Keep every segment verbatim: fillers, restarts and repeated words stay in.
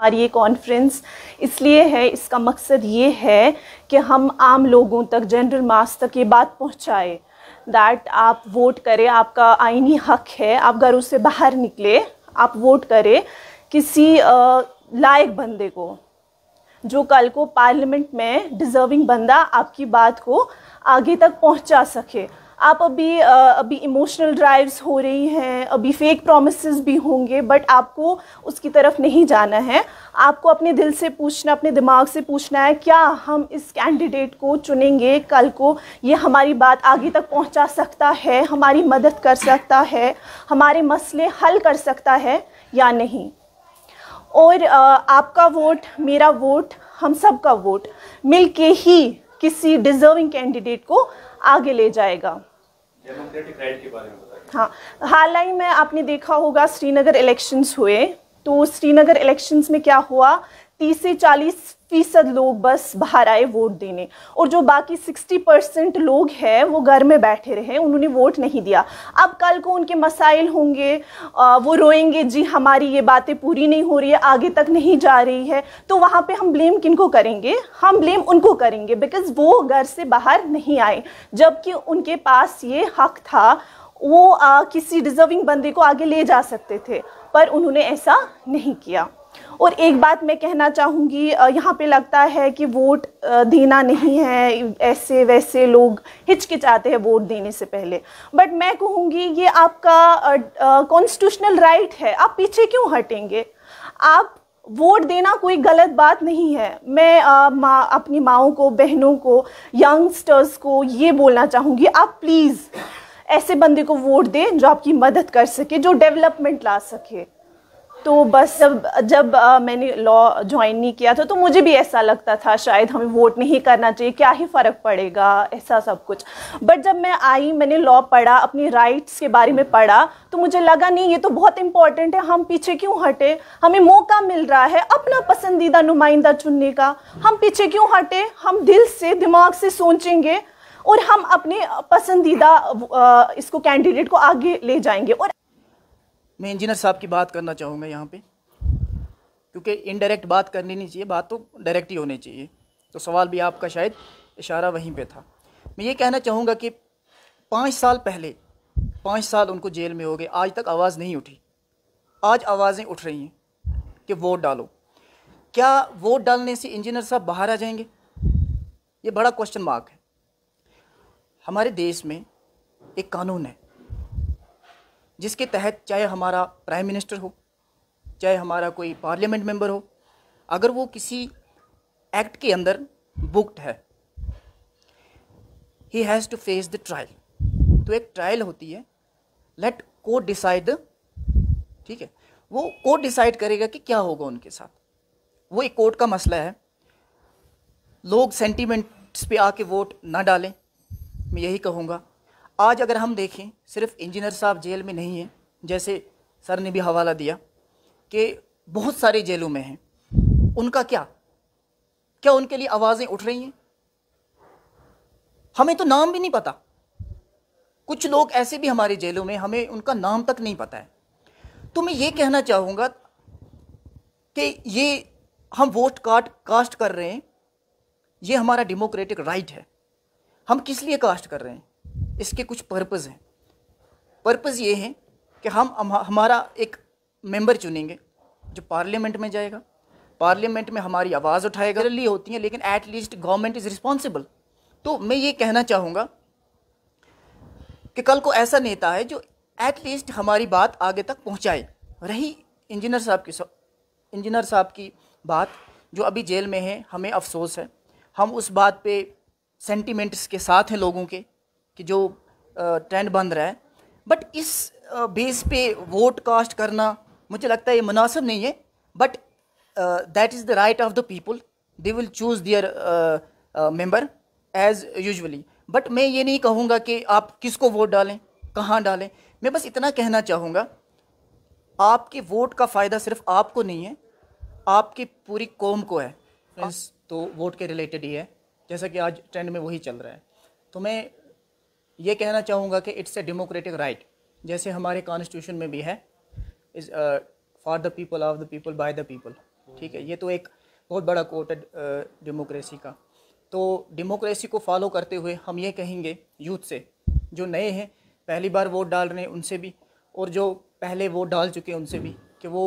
हमारी ये कॉन्फ्रेंस इसलिए है, इसका मकसद ये है कि हम आम लोगों तक, जनरल मास तक ये बात पहुँचाए दैट आप वोट करें, आपका आइनी हक है, आप घरों से बाहर निकले, आप वोट करें किसी लायक बंदे को जो कल को पार्लियामेंट में डिज़र्विंग बंदा आपकी बात को आगे तक पहुंचा सके। आप अभी अभी इमोशनल ड्राइव्स हो रही हैं, अभी फेक प्रॉमिसेस भी होंगे, बट आपको उसकी तरफ नहीं जाना है। आपको अपने दिल से पूछना, अपने दिमाग से पूछना है क्या हम इस कैंडिडेट को चुनेंगे कल को, ये हमारी बात आगे तक पहुंचा सकता है, हमारी मदद कर सकता है, हमारे मसले हल कर सकता है या नहीं। और आपका वोट, मेरा वोट, हम सब का वोट मिलके ही किसी डिज़र्विंग कैंडिडेट को आगे ले जाएगा। डेमोक्रेटिक राइट के बारे में बताइए। हाँ, हाल ही में आपने देखा होगा श्रीनगर इलेक्शंस हुए, तो श्रीनगर इलेक्शंस में क्या हुआ, तीस से चालीस फीसद लोग बस बाहर आए वोट देने, और जो बाकी साठ परसेंट लोग हैं वो घर में बैठे रहे, उन्होंने वोट नहीं दिया। अब कल को उनके मसाइल होंगे, वो रोएंगे जी हमारी ये बातें पूरी नहीं हो रही है, आगे तक नहीं जा रही है, तो वहाँ पे हम ब्लेम किनको करेंगे, हम ब्लेम उनको करेंगे बिकॉज़ वो घर से बाहर नहीं आए, जबकि उनके पास ये हक था, वो आ, किसी डिज़र्विंग बंदे को आगे ले जा सकते थे, पर उन्होंने ऐसा नहीं किया। और एक बात मैं कहना चाहूँगी, यहाँ पे लगता है कि वोट देना नहीं है, ऐसे वैसे लोग हिचकिचाते हैं वोट देने से पहले, बट मैं कहूँगी ये आपका कॉन्स्टिट्यूशनल राइट है, आप पीछे क्यों हटेंगे। आप वोट देना कोई गलत बात नहीं है। मैं आ, मा, अपनी माओं को, बहनों को, यंगस्टर्स को ये बोलना चाहूँगी, आप प्लीज़ ऐसे बंदे को वोट दें जो आपकी मदद कर सके, जो डेवलपमेंट ला सके। तो बस जब जब आ, मैंने लॉ ज्वाइन नहीं किया था तो मुझे भी ऐसा लगता था शायद हमें वोट नहीं करना चाहिए, क्या ही फ़र्क पड़ेगा, ऐसा सब कुछ। बट जब मैं आई, मैंने लॉ पढ़ा, अपने राइट्स के बारे में पढ़ा, तो मुझे लगा नहीं ये तो बहुत इम्पॉर्टेंट है, हम पीछे क्यों हटे। हमें मौका मिल रहा है अपना पसंदीदा नुमाइंदा चुनने का, हम पीछे क्यों हटे। हम दिल से, दिमाग से सोचेंगे और हम अपने पसंदीदा इसको कैंडिडेट को आगे ले जाएंगे। और मैं इंजीनियर साहब की बात करना चाहूँगा यहाँ पे, क्योंकि इनडायरेक्ट बात करनी नहीं चाहिए, बात तो डायरेक्ट ही होनी चाहिए, तो सवाल भी आपका शायद इशारा वहीं पे था। मैं ये कहना चाहूँगा कि पाँच साल पहले पाँच साल उनको जेल में हो गए, आज तक आवाज़ नहीं उठी। आज आवाज़ें उठ रही हैं कि वोट डालो। क्या वोट डालने से इंजीनियर साहब बाहर आ जाएंगे, ये बड़ा क्वेश्चन मार्क है। हमारे देश में एक कानून है जिसके तहत चाहे हमारा प्राइम मिनिस्टर हो, चाहे हमारा कोई पार्लियामेंट मेंबर हो, अगर वो किसी एक्ट के अंदर बुक्ड है, he has to face the trial. तो एक ट्रायल होती है, लेट कोर्ट डिसाइड, ठीक है, वो कोर्ट डिसाइड करेगा कि क्या होगा उनके साथ। वो एक कोर्ट का मसला है, लोग सेंटीमेंट्स पे आके वोट ना डालें, मैं यही कहूँगा। आज अगर हम देखें, सिर्फ इंजीनियर साहब जेल में नहीं हैं, जैसे सर ने भी हवाला दिया कि बहुत सारे जेलों में हैं, उनका क्या क्या उनके लिए आवाज़ें उठ रही हैं। हमें तो नाम भी नहीं पता, कुछ लोग ऐसे भी हमारे जेलों में, हमें उनका नाम तक नहीं पता है। तो मैं ये कहना चाहूँगा कि ये हम वोट काट कास्ट कर रहे हैं, ये हमारा डेमोक्रेटिक राइट है। हम किस लिए कास्ट कर रहे हैं, इसके कुछ पर्पज़ हैं। पर्पज़ ये हैं कि हम हमारा एक मेंबर चुनेंगे जो पार्लियामेंट में जाएगा, पार्लियामेंट में हमारी आवाज़ उठाएगा। रैली होती हैं, लेकिन at least government is responsible. तो मैं ये कहना चाहूँगा कि कल को ऐसा नेता है जो एट लीस्ट हमारी बात आगे तक पहुँचाए। रही इंजीनियर साहब की इंजीनियर साहब की बात, जो अभी जेल में है, हमें अफसोस है। हम उस बात पर सेंटिमेंट्स के साथ हैं लोगों के, कि जो ट्रेंड बन रहा है, बट इस बेस पे वोट कास्ट करना मुझे लगता है ये मुनासिब नहीं है। But that is the right of the people, they will choose their member as usually. But मैं ये नहीं कहूँगा कि आप किसको वोट डालें, कहाँ डालें। मैं बस इतना कहना चाहूँगा, आपके वोट का फ़ायदा सिर्फ आपको नहीं है, आपकी पूरी कौम को है। फ्रेंड्स, तो वोट के रिलेटेड ही है, जैसा कि आज ट्रेंड में वही चल रहा है। तो मैं ये कहना चाहूँगा कि इट्स ए डेमोक्रेटिक राइट, जैसे हमारे कॉन्स्टिट्यूशन में भी है, is for the people, of the people, by the people. ठीक है, ये तो एक बहुत बड़ा कोट है डेमोक्रेसी का। तो डेमोक्रेसी को फॉलो करते हुए हम ये कहेंगे यूथ से, जो नए हैं पहली बार वोट डाल रहे हैं उनसे भी, और जो पहले वोट डाल चुके हैं उनसे भी, कि वो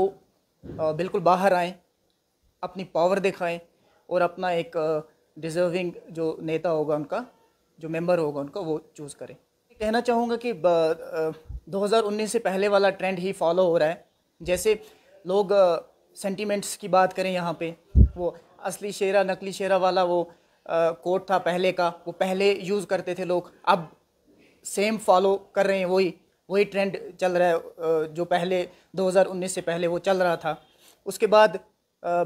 बिल्कुल बाहर आएँ, अपनी पावर दिखाएं और अपना एक डिज़र्विंग जो नेता होगा उनका, जो मेंबर होगा उनका, वो चूज़ करें। कहना चाहूँगा कि दो हज़ार उन्नीस से पहले वाला ट्रेंड ही फॉलो हो रहा है। जैसे लोग सेंटीमेंट्स की बात करें, यहाँ पे वो असली शेरा नकली शेरा वाला वो कोट था पहले का, वो पहले यूज़ करते थे लोग, अब सेम फॉलो कर रहे हैं, वही वही ट्रेंड चल रहा है जो पहले दो हज़ार उन्नीस से पहले वो चल रहा था। उसके बाद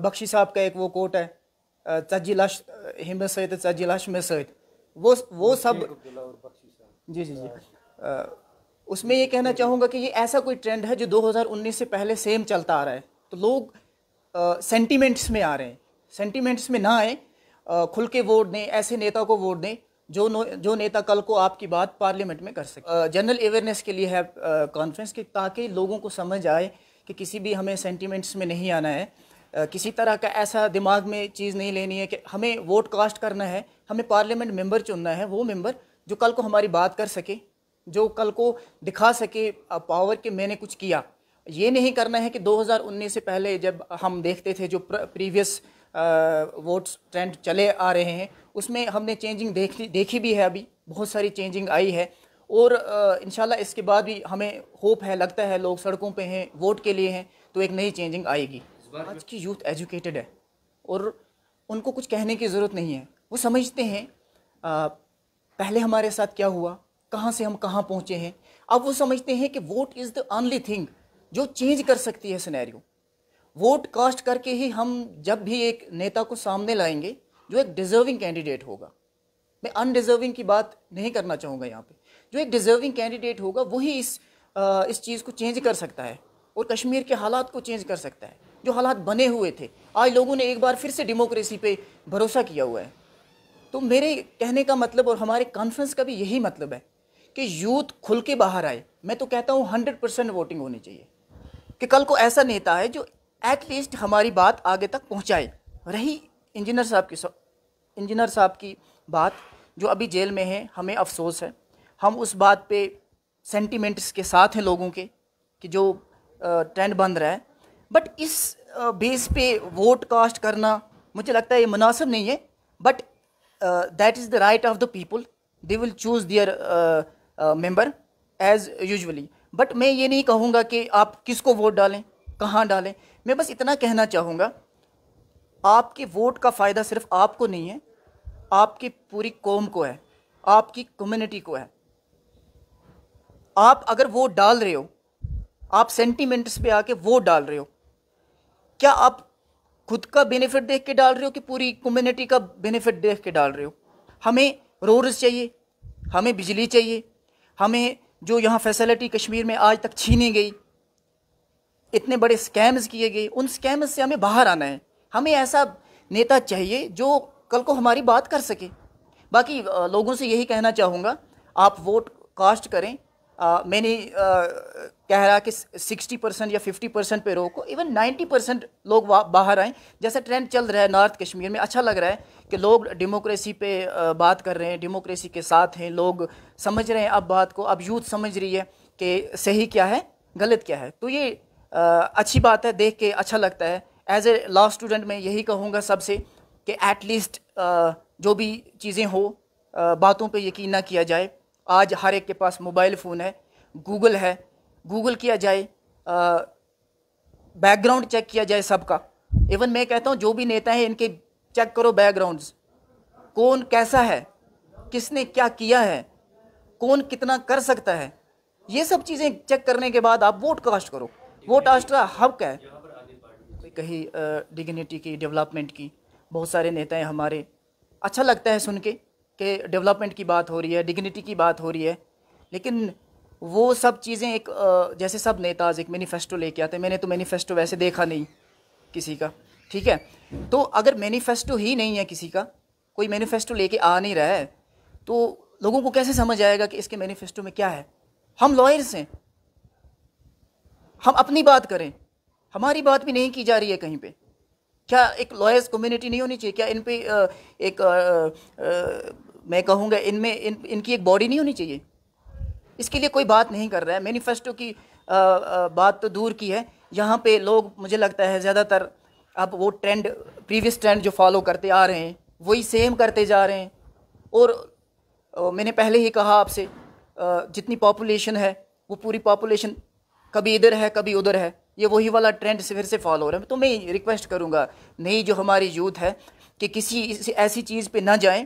बख्शी साहब का एक वो कोट है, तजी लाश हिम सैद तजी लाश में सैद, वो वो सब जी जी जी आ, उसमें ये कहना चाहूँगा कि ये ऐसा कोई ट्रेंड है जो दो हज़ार उन्नीस से पहले सेम चलता आ रहा है। तो लोग आ, सेंटिमेंट्स में आ रहे हैं, सेंटिमेंट्स में ना आए, खुल के वोट दें, ऐसे नेता को वोट दें जो जो नेता कल को आपकी बात पार्लियामेंट में कर सके। जनरल अवेयरनेस के लिए है कॉन्फ्रेंस की, ताकि लोगों को समझ आए कि किसी भी हमें सेंटिमेंट्स में नहीं आना है, किसी तरह का ऐसा दिमाग में चीज़ नहीं लेनी है कि हमें वोट कास्ट करना है, हमें पार्लियामेंट मेंबर चुनना है, वो मेंबर जो कल को हमारी बात कर सके, जो कल को दिखा सके पावर के मैंने कुछ किया। ये नहीं करना है कि दो हज़ार उन्नीस से पहले जब हम देखते थे जो प्रीवियस वोट्स ट्रेंड चले आ रहे हैं, उसमें हमने चेंजिंग देखी देखी भी है, अभी बहुत सारी चेंजिंग आई है और इंशाल्लाह इसके बाद भी हमें होप है, लगता है लोग सड़कों पे हैं, वोट के लिए हैं, तो एक नई चेंजिंग आएगी। आज की यूथ एजुकेटेड है और उनको कुछ कहने की ज़रूरत नहीं है, वो समझते हैं आ, पहले हमारे साथ क्या हुआ, कहाँ से हम कहाँ पहुँचे हैं। अब वो समझते हैं कि vote is the only thing जो चेंज कर सकती है सिनेरियो। वोट कास्ट करके ही हम जब भी एक नेता को सामने लाएंगे जो एक डिज़र्विंग कैंडिडेट होगा, मैं अनडिज़र्विंग की बात नहीं करना चाहूँगा यहाँ पे, जो एक डिज़र्विंग कैंडिडेट होगा वही इस आ, इस चीज़ को चेंज कर सकता है और कश्मीर के हालात को चेंज कर सकता है। जो हालात बने हुए थे, आज लोगों ने एक बार फिर से डेमोक्रेसी पे भरोसा किया हुआ है। तो मेरे कहने का मतलब और हमारे कॉन्फ्रेंस का भी यही मतलब है कि यूथ खुल के बाहर आए। मैं तो कहता हूँ हंड्रेड परसेंट वोटिंग होनी चाहिए कि कल को ऐसा नेता है जो एटलीस्ट हमारी बात आगे तक पहुँचाए। रही इंजीनियर साहब की इंजीनियर साहब की बात, जो अभी जेल में है, हमें अफसोस है, हम उस बात पे सेंटिमेंट्स के साथ हैं लोगों के कि जो ट्रेंड बन रहा है, बट इस बेस पे वोट कास्ट करना मुझे लगता है ये मुनासिब नहीं है। But that is the right of the people, they will choose their member as usually. But मैं ये नहीं कहूँगा कि आप किसको वोट डालें, कहाँ डालें। मैं बस इतना कहना चाहूँगा, आपके वोट का फ़ायदा सिर्फ आपको नहीं है, आपकी पूरी कौम को है, आपकी कम्युनिटी को है। आप अगर वोट डाल रहे हो, आप सेंटीमेंट्स पे आके वोट डाल रहे हो, क्या आप खुद का बेनिफिट देख के डाल रहे हो कि पूरी कम्युनिटी का बेनिफिट देख के डाल रहे हो? हमें रोड्स चाहिए, हमें बिजली चाहिए, हमें जो यहाँ फैसिलिटी कश्मीर में आज तक छीनी गई, इतने बड़े स्कैम्स किए गए, उन स्कैम्स से हमें बाहर आना है। हमें ऐसा नेता चाहिए जो कल को हमारी बात कर सके। बाकी लोगों से यही कहना चाहूँगा, आप वोट कास्ट करें। आ, मैंने आ, कह रहा कि सिक्सटी परसेंट या फिफ्टी परसेंट पर रोको, इवन नाइन्टी परसेंट लोग बाहर आएँ। जैसा ट्रेंड चल रहा है नॉर्थ कश्मीर में, अच्छा लग रहा है कि लोग डेमोक्रेसी पे बात कर रहे हैं, डेमोक्रेसी के साथ हैं, लोग समझ रहे हैं अब बात को, अब यूथ समझ रही है कि सही क्या है, गलत क्या है। तो ये आ, अच्छी बात है, देख के अच्छा लगता है। एज ए लॉ स्टूडेंट मैं यही कहूँगा सबसे कि एटलीस्ट जो भी चीज़ें हो, आ, बातों पे यकीन ना किया जाए। आज हर एक के पास मोबाइल फ़ोन है, गूगल है, गूगल किया जाए, बैकग्राउंड चेक किया जाए सबका। इवन मैं कहता हूँ जो भी नेता हैं इनके चेक करो बैकग्राउंड्स, कौन कैसा है, किसने क्या किया है, कौन कितना कर सकता है, ये सब चीज़ें चेक करने के बाद आप वोट कास्ट करो। वोट कास्ट का हक है। कहीं डिग्निटी की, डेवलपमेंट की, बहुत सारे नेता हैं हमारे, अच्छा लगता है सुन के कि डेवलपमेंट की बात हो रही है, डिग्निटी की बात हो रही है, लेकिन वो सब चीज़ें एक जैसे सब नेताज एक मैनिफेस्टो लेके आते हैं। मैंने तो मैनिफेस्टो वैसे देखा नहीं किसी का, ठीक है। तो अगर मैनिफेस्टो ही नहीं है किसी का, कोई मैनिफेस्टो लेके आ नहीं रहा है, तो लोगों को कैसे समझ आएगा कि इसके मैनिफेस्टो में क्या है? हम लॉयर्स हैं, हम अपनी बात करें, हमारी बात भी नहीं की जा रही है कहीं पे। क्या एक लॉयर्स कम्युनिटी नहीं होनी चाहिए? क्या इन पे एक आ, आ, मैं कहूँगा इनमें इन इनकी एक बॉडी नहीं होनी चाहिए? इसके लिए कोई बात नहीं कर रहा है। मैनिफेस्टो की आ, आ, बात तो दूर की है, यहाँ पे लोग मुझे लगता है ज़्यादातर अब वो ट्रेंड, प्रीवियस ट्रेंड जो फॉलो करते आ रहे हैं वही सेम करते जा रहे हैं। और आ, मैंने पहले ही कहा आपसे, जितनी पॉपुलेशन है वो पूरी पॉपुलेशन कभी इधर है कभी उधर है, ये वही वाला ट्रेंड से फिर से फॉलो हो रहा है। तो मैं रिक्वेस्ट करूँगा नई जो हमारी यूथ है कि किसी ऐसी चीज़ पे ना जाएं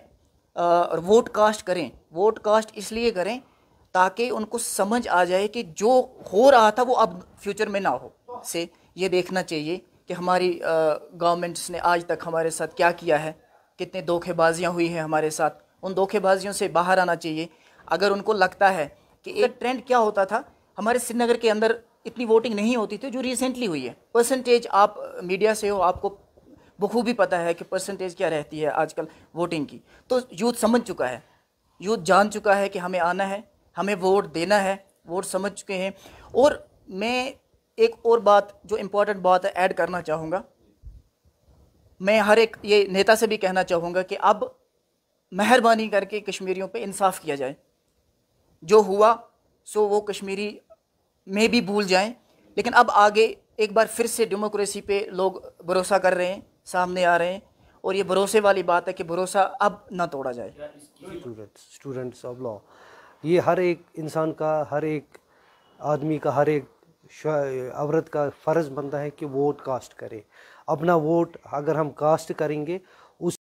और वोट कास्ट करें। वोट कास्ट इसलिए करें ताकि उनको समझ आ जाए कि जो हो रहा था वो अब फ्यूचर में ना हो। से ये देखना चाहिए कि हमारी गवर्नमेंट्स ने आज तक हमारे साथ क्या किया है, कितने धोखेबाजियाँ हुई हैं हमारे साथ, उन धोखेबाजियों से बाहर आना चाहिए। अगर उनको लगता है कि एक ट्रेंड क्या होता था, हमारे श्रीनगर के अंदर इतनी वोटिंग नहीं होती थी जो रिसेंटली हुई है। परसेंटेज, आप मीडिया से हो, आपको बखूबी पता है कि परसेंटेज क्या रहती है आजकल वोटिंग की। तो यूथ समझ चुका है, यूथ जान चुका है कि हमें आना है, हमें वोट देना है, वोट समझ चुके हैं। और मैं एक और बात जो इम्पोर्टेंट बात है ऐड करना चाहूँगा, मैं हर एक ये नेता से भी कहना चाहूँगा कि अब मेहरबानी करके कश्मीरियों पर इंसाफ किया जाए। जो हुआ सो वो कश्मीरी में भी भूल जाएं, लेकिन अब आगे एक बार फिर से डेमोक्रेसी पे लोग भरोसा कर रहे हैं, सामने आ रहे हैं, और ये भरोसे वाली बात है कि भरोसा अब ना तोड़ा जाए। स्टूडेंट्स स्टूडेंट्स ऑफ लॉ, ये हर एक इंसान का, हर एक आदमी का, हर एक औरत का फ़र्ज़ बनता है कि वोट कास्ट करें। अपना वोट अगर हम कास्ट करेंगे